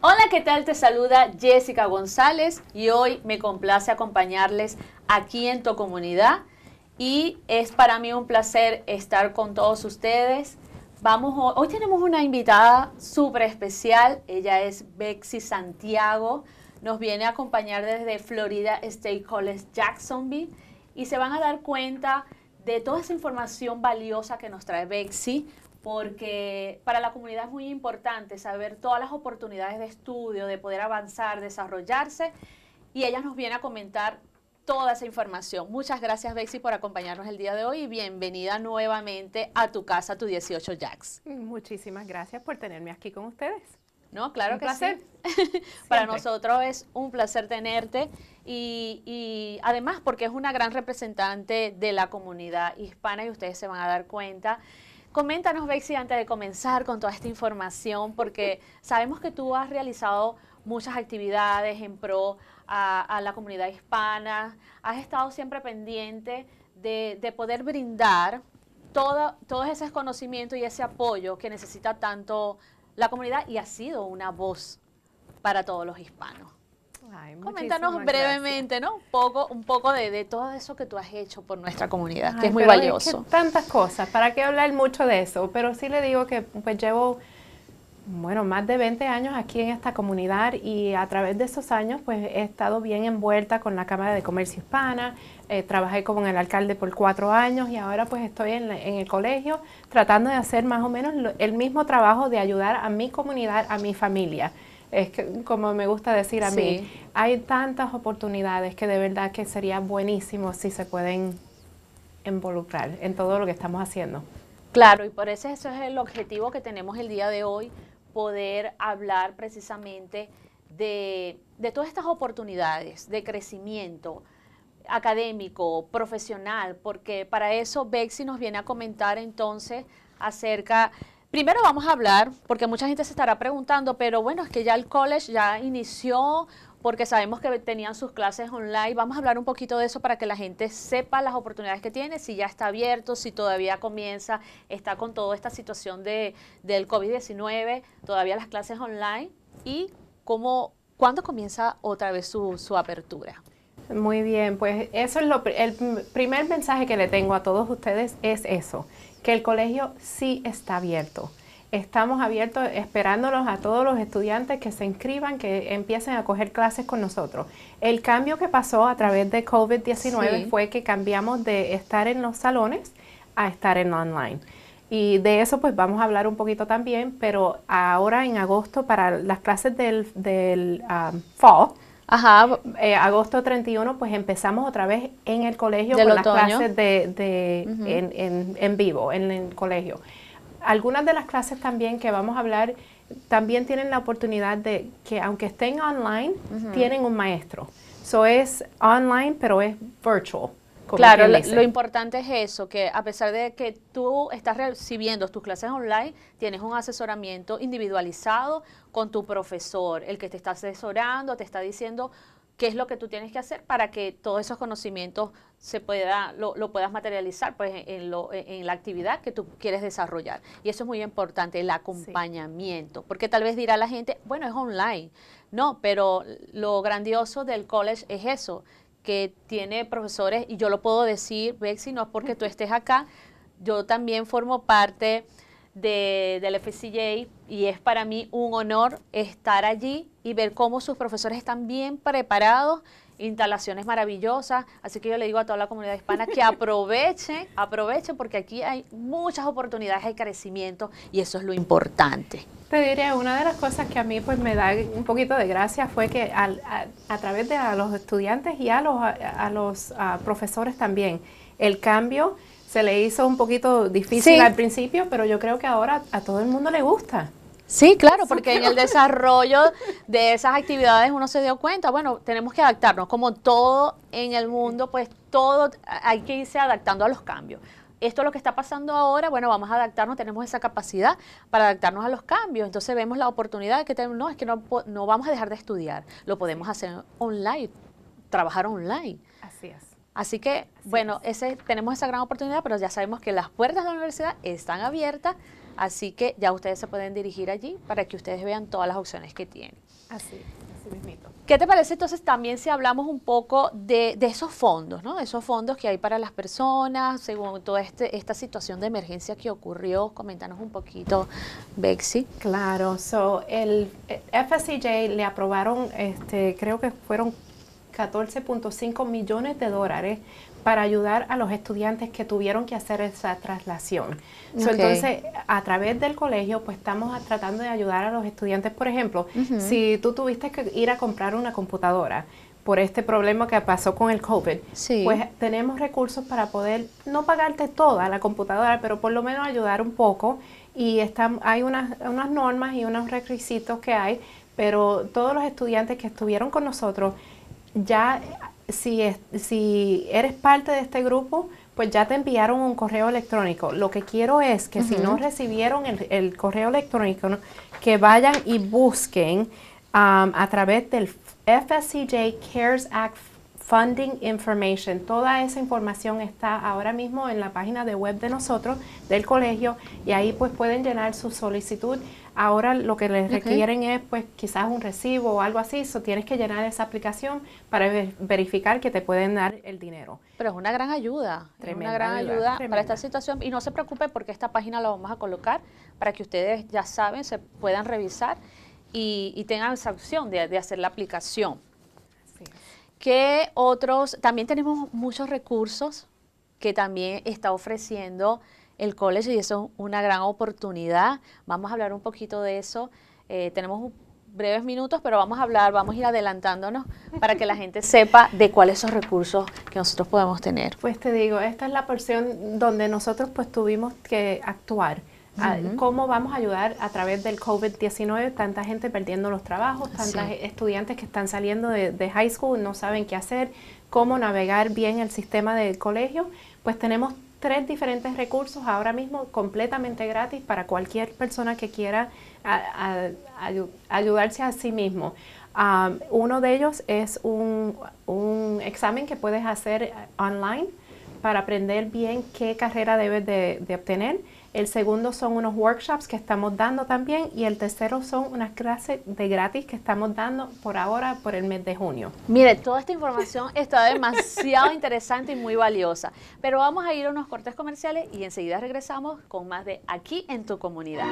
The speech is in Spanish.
Hola, ¿qué tal? Te saluda Jessica González y hoy me complace acompañarles aquí en Tu Comunidad y es para mí un placer estar con todos ustedes. Hoy tenemos una invitada súper especial, ella es Betzy Santiago, nos viene a acompañar desde Florida State College Jacksonville y se van a dar cuenta de toda esa información valiosa que nos trae Betzy, porque para la comunidad es muy importante saber todas las oportunidades de estudio, de poder avanzar, desarrollarse, y ella nos viene a comentar toda esa información. Muchas gracias, Betzy, por acompañarnos el día de hoy y bienvenida nuevamente a tu casa, Tu 18Jax. Muchísimas gracias por tenerme aquí con ustedes. No, claro un que placer. Sí. Para nosotros es un placer tenerte y además porque es una gran representante de la comunidad hispana y ustedes se van a dar cuenta. Coméntanos, Betzy, antes de comenzar con toda esta información, porque sabemos que tú has realizado muchas actividades en pro a la comunidad hispana, has estado siempre pendiente de poder brindar todos esos conocimientos y ese apoyo que necesita tanto la comunidad y has sido una voz para todos los hispanos. Ay, coméntanos brevemente, ¿no? un poco de todo eso que tú has hecho por nuestra comunidad, que es muy valioso. Es que tantas cosas, ¿para qué hablar mucho de eso? Pero sí le digo que pues llevo, bueno, más de 20 años aquí en esta comunidad y a través de esos años pues he estado bien envuelta con la Cámara de Comercio Hispana, trabajé con el alcalde por 4 años y ahora pues estoy en el colegio tratando de hacer más o menos el mismo trabajo de ayudar a mi comunidad, a mi familia. Es que, como me gusta decir a mí, hay tantas oportunidades que de verdad que sería buenísimo si se pueden involucrar en todo lo que estamos haciendo. Claro, y por eso ese es el objetivo que tenemos el día de hoy, poder hablar precisamente de todas estas oportunidades de crecimiento académico, profesional, porque para eso Betzy nos viene a comentar entonces acerca. Primero vamos a hablar, porque mucha gente se estará preguntando, pero bueno, es que ya el college ya inició, porque sabemos que tenían sus clases online. Vamos a hablar un poquito de eso para que la gente sepa las oportunidades que tiene, si ya está abierto, si todavía comienza, está con toda esta situación del COVID-19, todavía las clases online, y cuándo comienza otra vez su apertura. Muy bien, pues eso es el primer mensaje que le tengo a todos ustedes es eso, que el colegio sí está abierto. Estamos abiertos esperándolos a todos los estudiantes que se inscriban, que empiecen a coger clases con nosotros. El cambio que pasó a través de COVID-19 fue que cambiamos de estar en los salones a estar en online. Y de eso pues vamos a hablar un poquito también, pero ahora en agosto para las clases del fall, agosto 31, pues empezamos otra vez en el colegio con las clases en vivo, en el colegio. Algunas de las clases también que vamos a hablar, también tienen la oportunidad de que aunque estén online, tienen un maestro. So es online, pero es virtual. Claro, lo importante es eso, que a pesar de que tú estás recibiendo tus clases online, tienes un asesoramiento individualizado con tu profesor, el que te está asesorando, te está diciendo qué es lo que tú tienes que hacer para que todos esos conocimientos lo puedas materializar pues, en la actividad que tú quieres desarrollar. Y eso es muy importante, el acompañamiento, porque tal vez dirá la gente, bueno, es online. No, pero lo grandioso del college es eso, que tiene profesores, y yo lo puedo decir, Betzy, no es porque tú estés acá, yo también formo parte del FSCJ y es para mí un honor estar allí y ver cómo sus profesores están bien preparados, instalaciones maravillosas, así que yo le digo a toda la comunidad hispana que aprovechen porque aquí hay muchas oportunidades, hay crecimiento y eso es lo importante. Te diría, una de las cosas que a mí pues me da un poquito de gracia fue que a través de los estudiantes y a los profesores también, el cambio se le hizo un poquito difícil al principio, pero yo creo que ahora a todo el mundo le gusta. Sí, claro, porque en el desarrollo de esas actividades uno se dio cuenta, bueno, tenemos que adaptarnos, como todo en el mundo, pues todo hay que irse adaptando a los cambios. Esto es lo que está pasando ahora, bueno, vamos a adaptarnos, tenemos esa capacidad para adaptarnos a los cambios, entonces vemos la oportunidad que tenemos, no, es que no vamos a dejar de estudiar, lo podemos hacer online, trabajar online. Así es. Así que, tenemos esa gran oportunidad, pero ya sabemos que las puertas de la universidad están abiertas, así que ya ustedes se pueden dirigir allí para que ustedes vean todas las opciones que tienen. Así mismito. ¿Qué te parece entonces también si hablamos un poco de esos fondos, ¿no? Esos fondos que hay para las personas, según toda esta situación de emergencia que ocurrió. Coméntanos un poquito, Betzy. Claro, el FSCJ le aprobaron, creo que fueron 14.5 millones de dólares para ayudar a los estudiantes que tuvieron que hacer esa traslación. Okay. Entonces, a través del colegio, pues estamos tratando de ayudar a los estudiantes. Por ejemplo, si tú tuviste que ir a comprar una computadora por este problema que pasó con el COVID, pues tenemos recursos para poder no pagarte toda la computadora, pero por lo menos ayudar un poco. Y hay unas normas y unos requisitos que hay, pero todos los estudiantes que estuvieron con nosotros, ya si eres parte de este grupo, pues ya te enviaron un correo electrónico. Lo que quiero es que si no recibieron el correo electrónico, ¿no?, que vayan y busquen a través del FSCJ CARES Act Funding Information. Toda esa información está ahora mismo en la página de web de nosotros, del colegio, y ahí pues pueden llenar su solicitud. Ahora lo que les requieren es pues quizás un recibo o algo así, tienes que llenar esa aplicación para verificar que te pueden dar el dinero. Pero es una gran ayuda, tremenda ayuda para esta situación. Y no se preocupen porque esta página la vamos a colocar para que ustedes ya saben, se puedan revisar y tengan esa opción de hacer la aplicación. Sí. ¿Qué otros? También tenemos muchos recursos que también está ofreciendo el colegio y eso es una gran oportunidad. Vamos a hablar un poquito de eso. Tenemos breves minutos, pero vamos a ir adelantándonos para que la gente sepa de cuáles son los recursos que nosotros podemos tener. Pues te digo, esta es la porción donde nosotros pues tuvimos que actuar. ¿Cómo vamos a ayudar a través del COVID-19? Tanta gente perdiendo los trabajos, tantos estudiantes que están saliendo de high school, no saben qué hacer, cómo navegar bien el sistema del colegio. Pues tenemos 3 diferentes recursos ahora mismo completamente gratis para cualquier persona que quiera ayudarse a sí mismo. Uno de ellos es un examen que puedes hacer online para aprender bien qué carrera debes de obtener. El segundo son unos workshops que estamos dando también y el tercero son unas clases de gratis que estamos dando por ahora por el mes de junio. Mire, toda esta información está demasiado interesante y muy valiosa, pero vamos a ir a unos cortes comerciales y enseguida regresamos con más de Aquí en tu Comunidad.